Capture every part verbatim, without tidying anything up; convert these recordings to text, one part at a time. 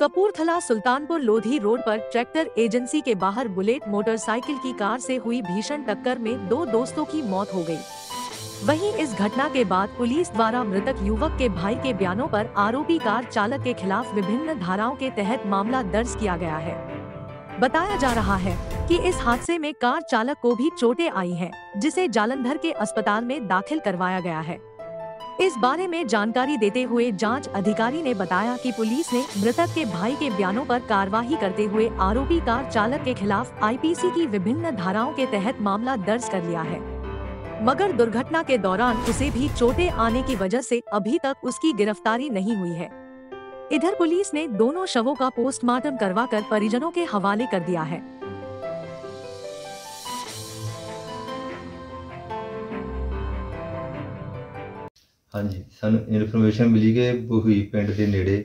Kapurthala Sultanpur Lodhi road पर tractor agency के बाहर बुलेट मोटरसाइकिल की कार से हुई भीषण टक्कर में दो दोस्तों की मौत हो गई। वहीं इस घटना के बाद पुलिस द्वारा मृतक युवक के भाई के बयानों पर आरोपी कार चालक के खिलाफ विभिन्न धाराओं के तहत मामला दर्ज किया गया है। बताया जा रहा है कि इस हादसे में कार चालक को भी चोटें आई हैं, जिसे जालंधर के अस्पताल में दाखिल करवाया गया है। इस बारे में जानकारी देते हुए जांच अधिकारी ने बताया कि पुलिस ने मृतक के भाई के बयानों पर कार्रवाई करते हुए आरोपी कार चालक के खिलाफ आईपीसी की विभिन्न धाराओं के तहत मामला दर्ज कर लिया है, मगर दुर्घटना के दौरान उसे भी चोटें आने की वजह से अभी तक उसकी गिरफ्तारी नहीं हुई है। इधर पुलिस ने दोनों शवों का पोस्टमार्टम करवाकर परिजनों के हवाले कर दिया है। हाँ जी, सानू इनफॉर्मेशन मिली कि बहूई पिंड के नेड़े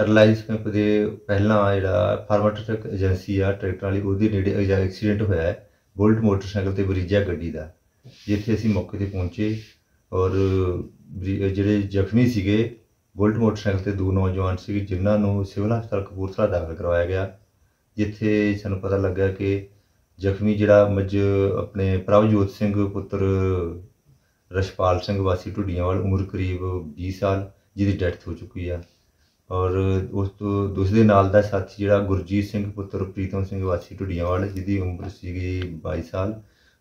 रिलायंस कैंप के पहला जो फार्मा ट्रक एजेंसी आ ट्रैक्टर वाली उसके नेड़े एक्सीडेंट होया है बुलेट मोटरसाइकिल ते बरीजा गड्डी का। जिथे असी मौके पर पहुंचे और जोड़े जख्मी सीगे बुलेट मोटरसाइकिल से दो नौजवान से जिन्होंने सिविल हस्पताल कपूरथला दाखिल करवाया गया। जिथे सूँ पता लगा कि जख्मी जोड़ा मज अपने प्रभजोत सिंह पुत्र रशपाल सिंह वासी टुड्डियांवाल उम्र करीब बीस साल जिहदी डेथ हो चुकी है और उस तो दूसरे नाल दा साथी जिहड़ा गुरजीत सिंह पुत्र प्रीतम सिंह वासी टुड्डियांवाल जिहदी उम्र सीगी बाईस साल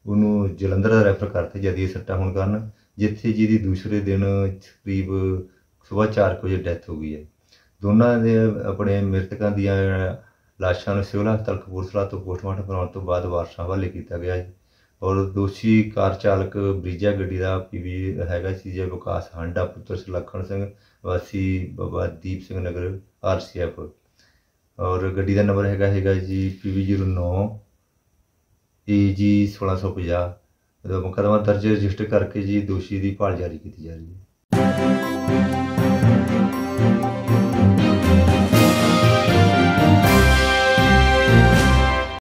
उन्होंने जलंधर रैफर करते जिहदी सट्टा होने कारण, जिथे जिहदी दूसरे दिन करीब सुबह चार बजे डेथ हो गई है। दोनों दे अपने मृतकों दी लाशां सिविल हस्पताल कपूरथला तो पोस्टमार्टम करवाउण तो बाद वारसां हवाले किया गया है। और दोषी कार चालक बरीजा गड्डी का पीवी हैगा सी जे विकास हांडा पुत्र शलखण सिंह वासी Baba Deep Singh Nagar R C F और गड्डी का नंबर हैगा हैगा जी पीवी जीरो नौ ए जी सोलह सौ पचास। मुकदमा दर्ज रजिस्टर करके जी दोषी की भाल जारी की जा रही है।